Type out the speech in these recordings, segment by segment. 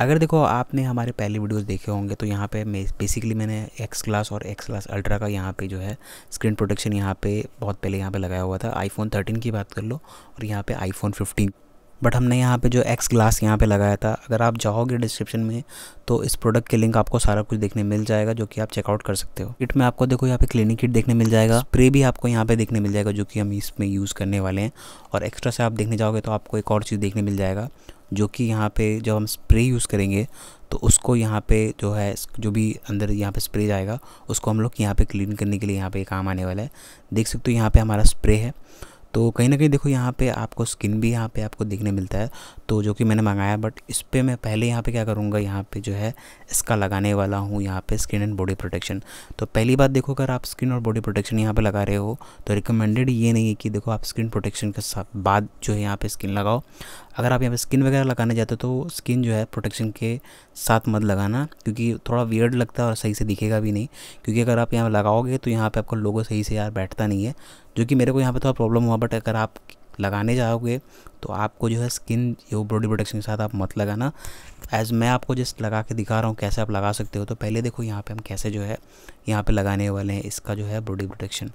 अगर देखो आपने हमारे पहले वीडियोस देखे होंगे तो यहाँ पे बेसिकली मैंने एक्स क्लास और एक्स क्लास अल्ट्रा का यहाँ पे जो है स्क्रीन प्रोटेक्शन यहाँ पे बहुत पहले यहाँ पे लगाया हुआ था। आई फोन 13 की बात कर लो और यहाँ पे आई फोन 15, बट हमने यहाँ पे जो एक्स ग्लास यहाँ पे लगाया था। अगर आप जाओगे डिस्क्रिप्शन में तो इस प्रोडक्ट के लिंक आपको सारा कुछ देखने मिल जाएगा जो कि आप चेकआउट कर सकते हो। किट में आपको देखो यहाँ पे क्लीनिंग किट देखने मिल जाएगा, स्प्रे भी आपको यहाँ पे देखने मिल जाएगा जो कि हम इसमें यूज़ करने वाले हैं। और एक्स्ट्रा से आप देखने जाओगे तो आपको एक और चीज़ देखने मिल जाएगा जो कि यहाँ पे जब हम स्प्रे यूज़ करेंगे तो उसको यहाँ पे जो है जो भी अंदर यहाँ पे स्प्रे जाएगा उसको हम लोग यहाँ पे क्लीन करने के लिए यहाँ पे काम आने वाला है। देख सकते हो यहाँ पे हमारा स्प्रे है। तो कहीं ना कहीं देखो यहाँ पे आपको स्किन भी यहाँ पे आपको देखने मिलता है तो जो कि मैंने मंगाया, बट इस पर मैं पहले यहाँ पे क्या करूँगा, यहाँ पे जो है इसका लगाने वाला हूँ यहाँ पे स्किन एंड बॉडी प्रोटेक्शन। तो पहली बात देखो, अगर आप स्किन और बॉडी प्रोटेक्शन यहाँ पे लगा रहे हो तो रिकमेंडेड ये नहीं है कि देखो आप स्किन प्रोटेक्शन के साथ बाद जो है यहाँ पर स्किन लगाओ। अगर आप यहाँ पे स्किन वगैरह लगाने जाते हो तो स्किन जो है प्रोटेक्शन के साथ मत लगाना क्योंकि थोड़ा वियर्ड लगता है और सही से दिखेगा भी नहीं, क्योंकि अगर आप यहाँ लगाओगे तो यहाँ पे आपका लोगो सही से यार बैठता नहीं है जो कि मेरे को यहाँ पे थोड़ा प्रॉब्लम हुआ। बट अगर आप लगाने जाओगे तो आपको जो है स्किन या बॉडी प्रोटेक्शन के साथ आप मत लगाना। एज मैं आपको जस्ट लगा के दिखा रहा हूँ कैसे आप लगा सकते हो। तो पहले देखो यहाँ पे हम कैसे जो है यहाँ पे लगाने वाले हैं इसका जो है बॉडी प्रोटेक्शन।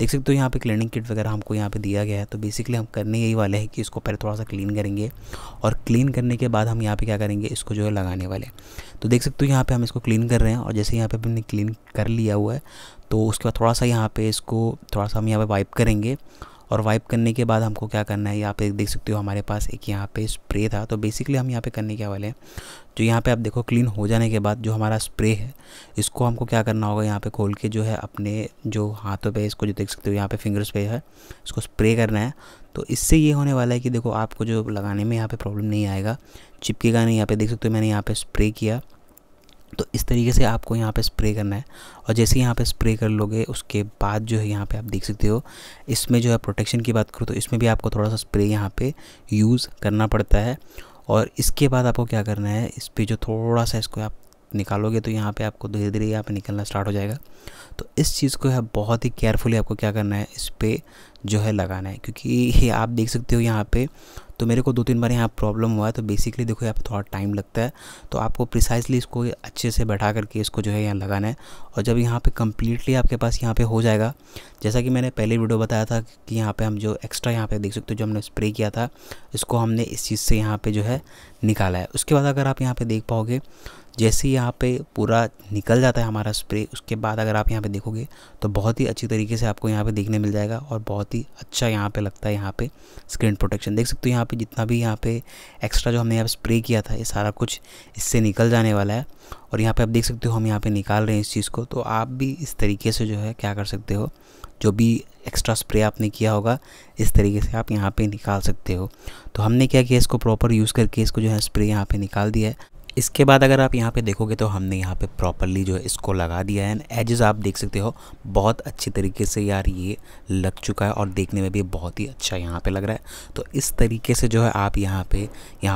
देख सकते हो यहाँ पे क्लीनिंग किट वगैरह हमको यहाँ पे दिया गया है। तो बेसिकली हम करने यही वाले हैं कि इसको पहले थोड़ा सा क्लीन करेंगे और क्लीन करने के बाद हम यहाँ पे क्या करेंगे, इसको जो है लगाने वाले। तो देख सकते हो यहाँ पे हम इसको क्लीन कर रहे हैं और जैसे यहाँ पे हमने क्लीन कर लिया हुआ है तो उसके बाद थोड़ा सा यहाँ पे इसको थोड़ा सा हम यहाँ पे वाइप करेंगे और वाइप करने के बाद हमको क्या करना है, यहाँ पे देख सकते हो हमारे पास एक यहाँ पे स्प्रे था। तो बेसिकली हम यहाँ पे करने क्या वाले हैं, जो यहाँ पे आप देखो क्लीन हो जाने के बाद जो हमारा स्प्रे है इसको हमको क्या करना होगा, यहाँ पे खोल के जो है अपने जो हाथों पे इसको जो देख सकते हो यहाँ पे फिंगर्स पे है इसको स्प्रे करना है। तो इससे ये होने वाला है कि देखो आपको जो लगाने में यहाँ पर प्रॉब्लम नहीं आएगा, चिपकेगा नहीं। यहाँ पर देख सकते हो मैंने यहाँ पर स्प्रे किया तो इस तरीके से आपको यहाँ पे स्प्रे करना है और जैसे यहाँ पे स्प्रे कर लोगे उसके बाद जो है यहाँ पे आप देख सकते हो इसमें जो है प्रोटेक्शन की बात करूँ तो इसमें भी आपको थोड़ा सा स्प्रे यहाँ पे यूज़ करना पड़ता है। और इसके बाद आपको क्या करना है, इस पर जो थोड़ा सा इसको आप निकालोगे तो यहाँ पे आपको धीरे धीरे यहाँ पे निकलना स्टार्ट हो जाएगा। तो इस चीज़ को है बहुत ही केयरफुली आपको क्या करना है, इस पर जो है लगाना है क्योंकि ये आप देख सकते हो यहाँ पे। तो मेरे को 2-3 बार यहाँ प्रॉब्लम हुआ है। तो बेसिकली देखो यहाँ पे थोड़ा टाइम लगता है तो आपको प्रिसाइसली इसको अच्छे से बैठा करके इसको जो है यहाँ लगाना है। और जब यहाँ पे कम्प्लीटली आपके पास यहाँ पे हो जाएगा, जैसा कि मैंने पहले वीडियो बताया था कि यहाँ पे हम जो एक्स्ट्रा यहाँ पे देख सकते हो जो हमने स्प्रे किया था इसको हमने इस चीज़ से यहाँ पर जो है निकाला है। उसके बाद अगर आप यहाँ पर देख पाओगे जैसे यहाँ पे पूरा निकल जाता है हमारा स्प्रे, उसके बाद अगर आप यहाँ पे देखोगे तो बहुत ही अच्छी तरीके से आपको यहाँ पे देखने मिल जाएगा और बहुत ही अच्छा यहाँ पे लगता है यहाँ पे स्क्रीन प्रोटेक्शन। देख सकते हो यहाँ पे जितना भी यहाँ पे एक्स्ट्रा जो हमने यहाँ पे स्प्रे किया था ये सारा कुछ इससे निकल जाने वाला है। और यहाँ पे आप देख सकते हो हम यहाँ पे निकाल रहे हैं इस चीज़ को। तो आप भी इस तरीके से जो है क्या कर सकते हो, जो भी एक्स्ट्रा स्प्रे आपने किया होगा इस तरीके से आप यहाँ पे निकाल सकते हो। तो हमने क्या किया, इसको प्रॉपर यूज़ करके इसको जो है स्प्रे यहाँ पे निकाल दिया है। इसके बाद अगर आप यहाँ पे देखोगे तो हमने यहाँ पे प्रॉपरली जो है इसको लगा दिया है। एंड एजेस आप देख सकते हो बहुत अच्छी तरीके से यार ये लग चुका है और देखने में भी बहुत ही अच्छा यहाँ पे लग रहा है। तो इस तरीके से जो है आप यहाँ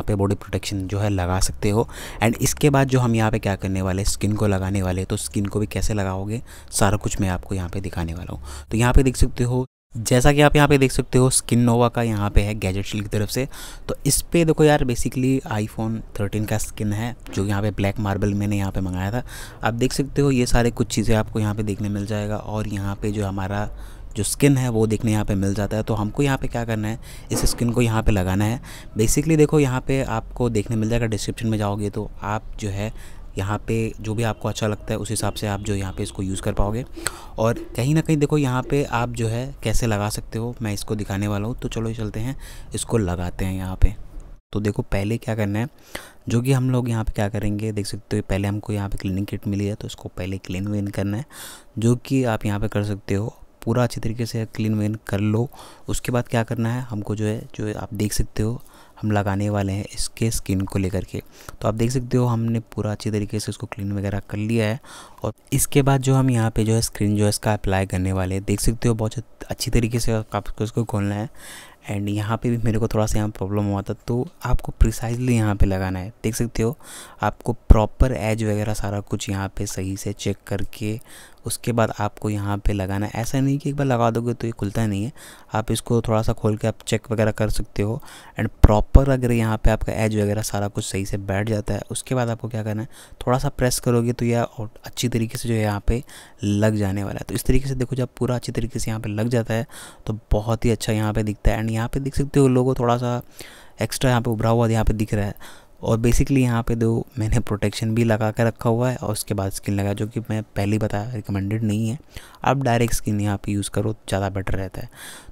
पे बॉडी प्रोटेक्शन जो है लगा सकते हो। एंड इसके बाद जो हम यहाँ पे क्या करने वाले, स्किन को लगाने वाले। तो स्किन को भी कैसे लगाओगे सारा कुछ मैं आपको यहाँ पर दिखाने वाला हूँ। तो यहाँ पर देख सकते हो, जैसा कि आप यहाँ पे देख सकते हो स्किन नोवा का यहाँ पे है गैजेट शील्ड की तरफ से। तो इस पे देखो यार बेसिकली आईफोन 13 का स्किन है जो यहाँ पे ब्लैक मार्बल मैंने यहाँ पे मंगाया था। आप देख सकते हो ये सारे कुछ चीज़ें आपको यहाँ पे देखने मिल जाएगा और यहाँ पे जो हमारा जो स्किन है वो देखने यहाँ पे मिल जाता है। तो हमको यहाँ पे क्या करना है, इस स्किन को यहाँ पे लगाना है। बेसिकली देखो यहाँ पे आपको देखने मिल जाएगा, डिस्क्रिप्शन में जाओगे तो आप जो है यहाँ पे जो भी आपको अच्छा लगता है उस हिसाब से आप जो यहाँ पे इसको यूज़ कर पाओगे। और कहीं ना कहीं देखो यहाँ पे आप जो है कैसे लगा सकते हो मैं इसको दिखाने वाला हूँ। तो चलो चलते हैं इसको लगाते हैं यहाँ पे। तो देखो पहले क्या करना है, जो कि हम लोग यहाँ पे क्या करेंगे, देख सकते हो पहले हमको यहाँ पे क्लीनिंग किट मिली है तो इसको पहले क्लीन व्लीन करना है जो कि आप यहाँ पर कर सकते हो। पूरा अच्छी तरीके से क्लीन व्लीन कर लो। उसके बाद क्या करना है हमको जो है आप देख सकते हो हम लगाने वाले हैं इसके स्किन को लेकर के। तो आप देख सकते हो हमने पूरा अच्छी तरीके से इसको क्लीन वगैरह कर लिया है। और इसके बाद जो हम यहाँ पे जो है स्क्रीन जो है इसका अप्लाई करने वाले हैं। देख सकते हो बहुत अच्छी तरीके से आपको इसको खोलना है। एंड यहाँ पे भी मेरे को थोड़ा सा यहाँ प्रॉब्लम हुआ था तो आपको प्रिसाइजली यहाँ पे लगाना है। देख सकते हो आपको प्रॉपर एज वगैरह सारा कुछ यहाँ पे सही से चेक करके उसके बाद आपको यहाँ पे लगाना है। ऐसा नहीं कि एक बार लगा दोगे तो ये खुलता नहीं है, आप इसको थोड़ा सा खोल के आप चेक वगैरह कर सकते हो। एंड प्रॉपर अगर यहाँ पे आपका एज वगैरह सारा कुछ सही से बैठ जाता है, उसके बाद आपको क्या करना है, थोड़ा सा प्रेस करोगे तो यह अच्छी तरीके से जो है यहाँ पर लग जाने वाला है। तो इस तरीके से देखो, जब पूरा अच्छी तरीके से यहाँ पर लग जाता है तो बहुत ही अच्छा यहाँ पर दिखता है। एंड यहाँ पर देख सकते हो लोगो थोड़ा सा एक्स्ट्रा यहाँ पर उभरा हुआ यहाँ पर दिख रहा है। और बेसिकली यहाँ पे दो मैंने प्रोटेक्शन भी लगा कर रखा हुआ है और उसके बाद स्किन लगाया, जो कि मैं पहले बताया रिकमेंडेड नहीं है। आप डायरेक्ट स्किन यहाँ पे यूज़ करो ज़्यादा बेटर रहता है।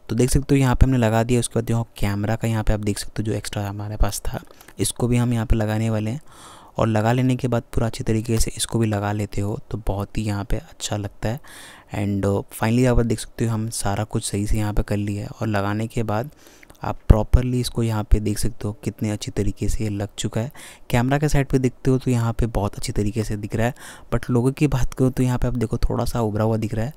तो देख सकते हो यहाँ पे हमने लगा दिया। उसके बाद यहाँ कैमरा का यहाँ पे आप देख सकते हो जो एक्स्ट्रा हमारे पास था, इसको भी हम यहाँ पर लगाने वाले हैं। और लगा लेने के बाद पूरा अच्छी तरीके से इसको भी लगा लेते हो तो बहुत ही यहाँ पे अच्छा लगता है। एंड फाइनली यहाँ पर देख सकते हो हम सारा कुछ सही से यहाँ पर कर लिया है। और लगाने के बाद आप प्रॉपरली इसको यहाँ पे देख सकते हो कितने अच्छी तरीके से ये लग चुका है। कैमरा के साइड पे देखते हो तो यहाँ पे बहुत अच्छी तरीके से दिख रहा है, बट लोगों की बात करो तो यहाँ पे आप देखो थोड़ा सा उभरा हुआ दिख रहा है।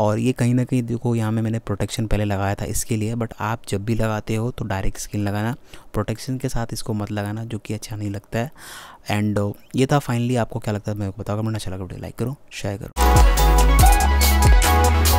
और ये कहीं ना कहीं देखो यहाँ में मैंने प्रोटेक्शन पहले लगाया था इसके लिए, बट आप जब भी लगाते हो तो डायरेक्ट स्किन लगाना, प्रोटेक्शन के साथ इसको मत लगाना, जो कि अच्छा नहीं लगता है। एंड ये था फाइनली। आपको क्या लगता है मेरे को बताओ, कमेंट अच्छा लगा वीडियो लाइक करो, शेयर करो।